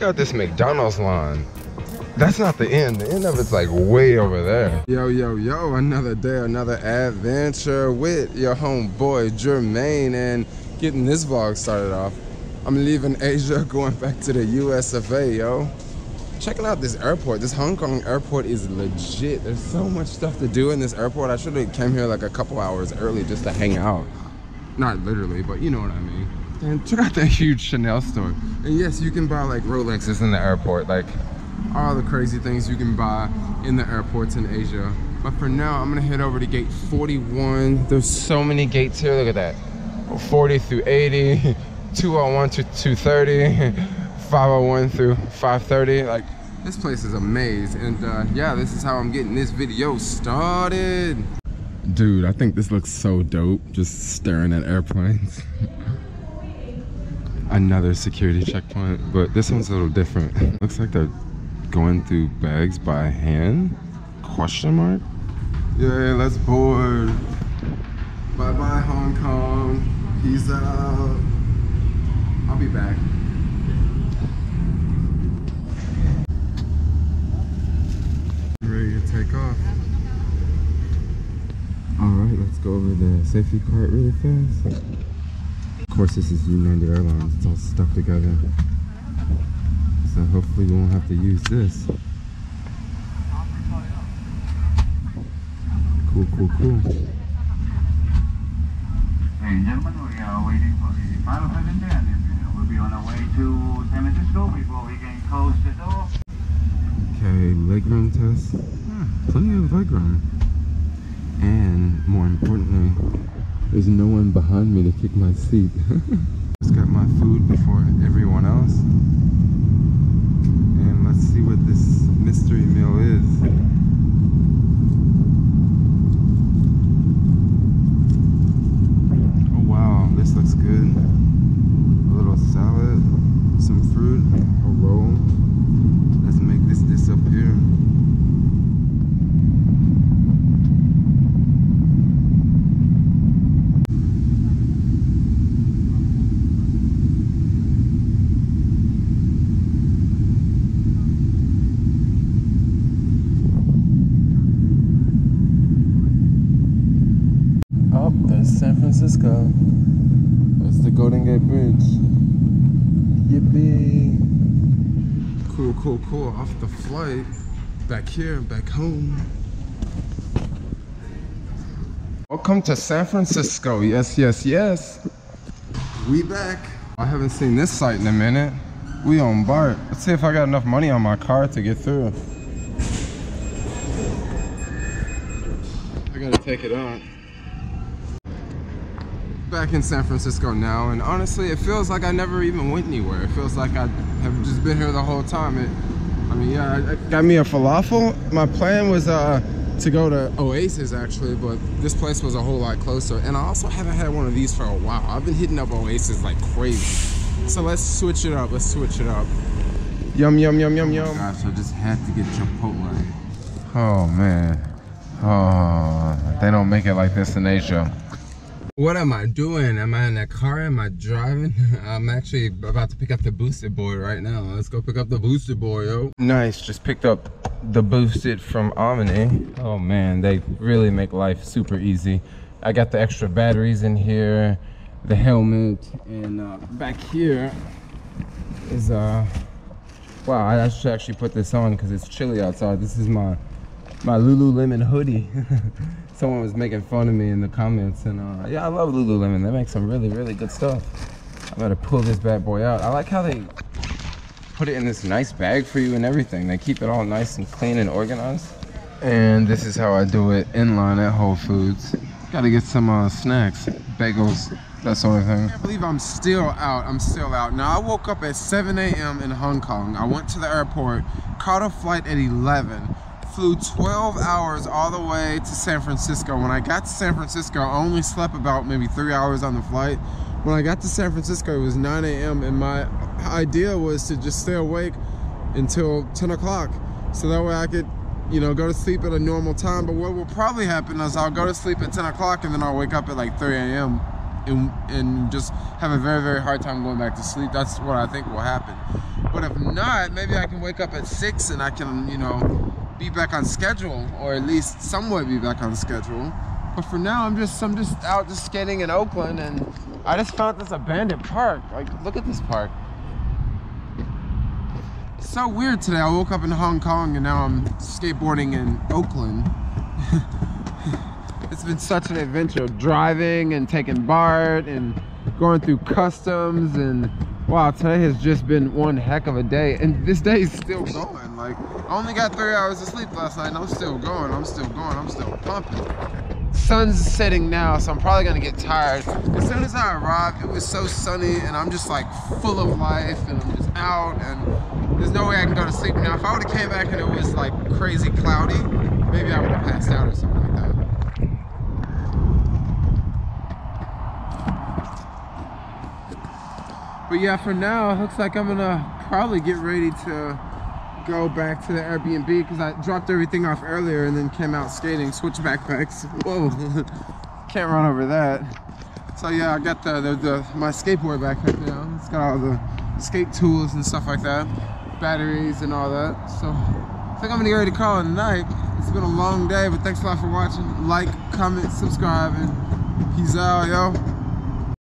Check out this McDonald's line. That's not the end. The end of it's like way over there. Yo, yo, yo, another day, another adventure with your homeboy Jermaine, and getting this vlog started off. I'm leaving Asia, going back to the US of A, yo. Checking out this airport. This Hong Kong airport is legit. There's so much stuff to do in this airport. I should have came here like a couple hours early just to hang out. Not literally, but you know what I mean. And check out that huge Chanel store. And yes, you can buy like Rolexes in the airport, like all the crazy things you can buy in the airports in Asia. But for now, I'm gonna head over to gate 41. There's so many gates here, look at that. 40 through 80, 201 to 230, 501 through 530. Like, this place is a maze. And yeah, this is how I'm getting this video started. Dude, I think this looks so dope, just staring at airplanes. Another security checkpoint, but this one's a little different. Looks like they're going through bags by hand? Question mark? Yeah, let's board. Bye bye, Hong Kong. Peace out. I'll be back. Ready to take off. Alright, let's go over the safety cart really fast. Of course, this is United Airlines, it's all stuck together. So hopefully we won't have to use this. Cool, cool, cool. Ladies and gentlemen, we are waiting for the final passenger, and we'll be on our way to San Francisco before we can close the door. Okay, legroom test. Yeah, plenty of legroom. And more importantly, there's no one behind me to kick my seat. Just got my food before everyone else. And let's see what this mystery meal is. Oh wow, this looks good. A little salad, some fruit, a roll. Let's make this disappear. San Francisco. That's the Golden Gate Bridge. Yippee! Cool, cool, cool. Off the flight, back here, back home. Welcome to San Francisco. Yes, yes, yes. We back. I haven't seen this site in a minute. We on BART. Let's see if I got enough money on my card to get through. I gotta take it out. Back in San Francisco now, and honestly it feels like I never even went anywhere. It feels like I have just been here the whole time. I got me a falafel. My plan was to go to Oasis actually, but this place was a whole lot closer, and I also haven't had one of these for a while. I've been hitting up Oasis like crazy, so let's switch it up. Yum yum yum yum yum. Oh gosh, I just had to get Chipotle. Oh man, oh, they don't make it like this in Asia. What am I doing? Am I in a car? Am I driving? I'm actually about to pick up the Boosted boy right now. Let's go pick up the Boosted boy, yo. Nice, just picked up the Boosted from Omni. Oh man, they really make life super easy. I got the extra batteries in here, the helmet, and back here is, wow, I should actually put this on because it's chilly outside. This is my Lululemon hoodie. Someone was making fun of me in the comments, and yeah, I love Lululemon. They make some really, really good stuff. I'm gonna pull this bad boy out. I like how they put it in this nice bag for you and everything. They keep it all nice and clean and organized. And this is how I do it in line at Whole Foods. Gotta get some snacks, bagels, that sort of thing. I can't believe I'm still out. I'm still out. Now, I woke up at 7 a.m. in Hong Kong. I went to the airport, caught a flight at 11. Flew 12 hours all the way to San Francisco. When I got to San Francisco, I only slept about maybe 3 hours on the flight. When I got to San Francisco, it was 9 a.m. and my idea was to just stay awake until 10 o'clock. So that way I could, you know, go to sleep at a normal time. But what will probably happen is I'll go to sleep at 10 o'clock and then I'll wake up at like 3 a.m. and just have a very, very hard time going back to sleep. That's what I think will happen. But if not, maybe I can wake up at 6 and I can, you know, be back on schedule, or at least somewhat be back on schedule. But for now, I'm just out just skating in Oakland, and I just found this abandoned park. Like, look at this park. It's so weird today. I woke up in Hong Kong and now I'm skateboarding in Oakland. It's been such an adventure, driving and taking BART and going through customs, and wow, today has just been one heck of a day, and this day is still going. Like, I only got 3 hours of sleep last night and I'm still going, I'm still pumping. Sun's setting now, so I'm probably gonna get tired. As soon as I arrived, it was so sunny and I'm just like full of life, and I'm just out, and there's no way I can go to sleep now. If I would've came back and it was like crazy cloudy, maybe I would've passed out or something like that. But yeah, for now, it looks like I'm gonna probably get ready to go back to the Airbnb, because I dropped everything off earlier and then came out skating, switched backpacks. Whoa, can't run over that. So yeah, I got my skateboard backpack now. It's got all the skate tools and stuff like that, batteries and all that. So I think I'm gonna get ready to call it a night. It's been a long day, but thanks a lot for watching. Like, comment, subscribe, and peace out, yo.